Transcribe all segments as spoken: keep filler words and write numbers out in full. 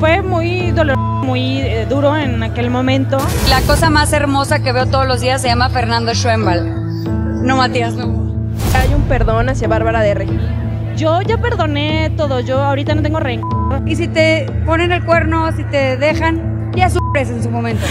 Fue muy doloroso, muy eh, duro en aquel momento. La cosa más hermosa que veo todos los días se llama Fernando Schoenball. No, Matías Novoa. Hay un perdón hacia Bárbara de Regil. Yo ya perdoné todo, yo ahorita no tengo rencor. Y si te ponen el cuerno, si te dejan, ya sufres en su momento.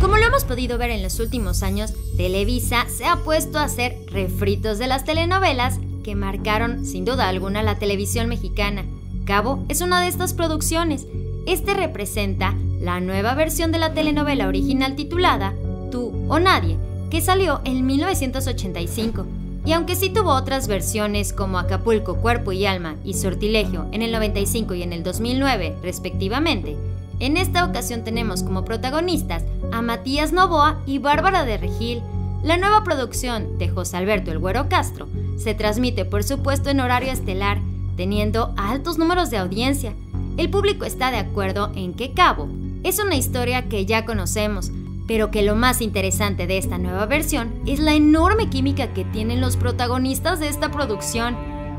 Como lo hemos podido ver en los últimos años, Televisa se ha puesto a hacer refritos de las telenovelas que marcaron sin duda alguna la televisión mexicana. Cabo es una de estas producciones. Este representa la nueva versión de la telenovela original titulada Tú o Nadie, que salió en mil novecientos ochenta y cinco. Y aunque sí tuvo otras versiones como Acapulco, Cuerpo y Alma y Sortilegio en el noventa y cinco y en el dos mil nueve, respectivamente, en esta ocasión tenemos como protagonistas a Matías Novoa y Bárbara de Regil. La nueva producción de José Alberto El Güero Castro se transmite por supuesto en horario estelar, teniendo altos números de audiencia. El público está de acuerdo en que Cabo es una historia que ya conocemos, pero que lo más interesante de esta nueva versión es la enorme química que tienen los protagonistas de esta producción.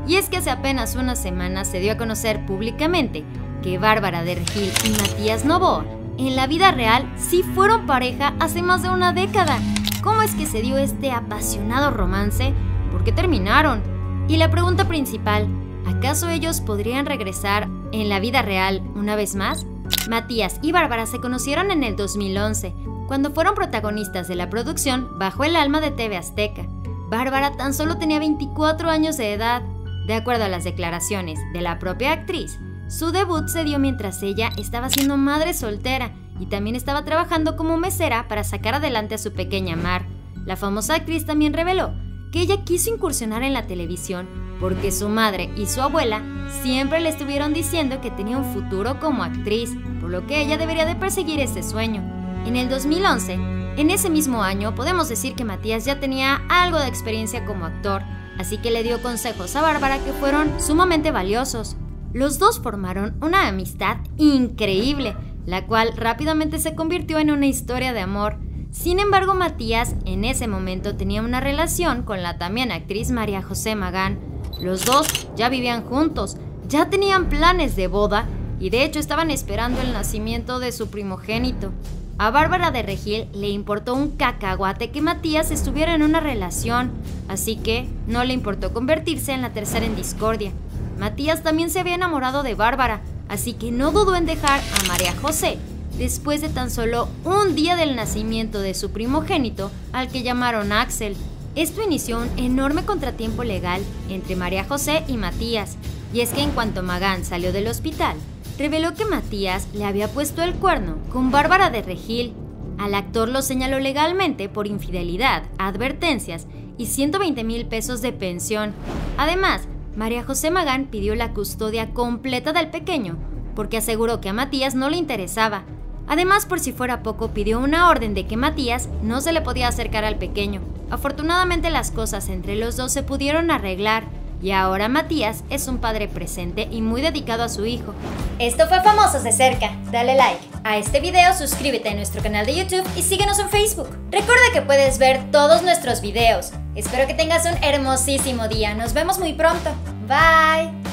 Y es que hace apenas unas semanas se dio a conocer públicamente que Bárbara de Regil y Matías Novoa en la vida real sí fueron pareja hace más de una década. ¿Cómo es que se dio este apasionado romance? ¿Por qué terminaron? Y la pregunta principal, ¿acaso ellos podrían regresar en la vida real una vez más? Matías y Bárbara se conocieron en el dos mil once, cuando fueron protagonistas de la producción Bajo el Alma de T V Azteca. Bárbara tan solo tenía veinticuatro años de edad. De acuerdo a las declaraciones de la propia actriz, su debut se dio mientras ella estaba siendo madre soltera y también estaba trabajando como mesera para sacar adelante a su pequeña Mar. La famosa actriz también reveló que ella quiso incursionar en la televisión porque su madre y su abuela siempre le estuvieron diciendo que tenía un futuro como actriz, por lo que ella debería de perseguir ese sueño. En el dos mil once, en ese mismo año, podemos decir que Matías ya tenía algo de experiencia como actor, así que le dio consejos a Bárbara que fueron sumamente valiosos. Los dos formaron una amistad increíble, la cual rápidamente se convirtió en una historia de amor. Sin embargo, Matías en ese momento tenía una relación con la también actriz María José Magán. Los dos ya vivían juntos, ya tenían planes de boda y de hecho estaban esperando el nacimiento de su primogénito. A Bárbara de Regil le importó un cacahuate que Matías estuviera en una relación, así que no le importó convertirse en la tercera en discordia. Matías también se había enamorado de Bárbara, así que no dudó en dejar a María José después de tan solo un día del nacimiento de su primogénito, al que llamaron Axel. Esto inició un enorme contratiempo legal entre María José y Matías, y es que en cuanto Magán salió del hospital, reveló que Matías le había puesto el cuerno con Bárbara de Regil. Al actor lo señaló legalmente por infidelidad, advertencias y ciento veinte mil pesos de pensión. Además, María José Magán pidió la custodia completa del pequeño, porque aseguró que a Matías no le interesaba. Además, por si fuera poco, pidió una orden de que Matías no se le podía acercar al pequeño. Afortunadamente, las cosas entre los dos se pudieron arreglar y ahora Matías es un padre presente y muy dedicado a su hijo. Esto fue Famosos de Cerca. Dale like a este video, suscríbete a nuestro canal de YouTube y síguenos en Facebook. Recuerda que puedes ver todos nuestros videos. Espero que tengas un hermosísimo día. Nos vemos muy pronto. Bye.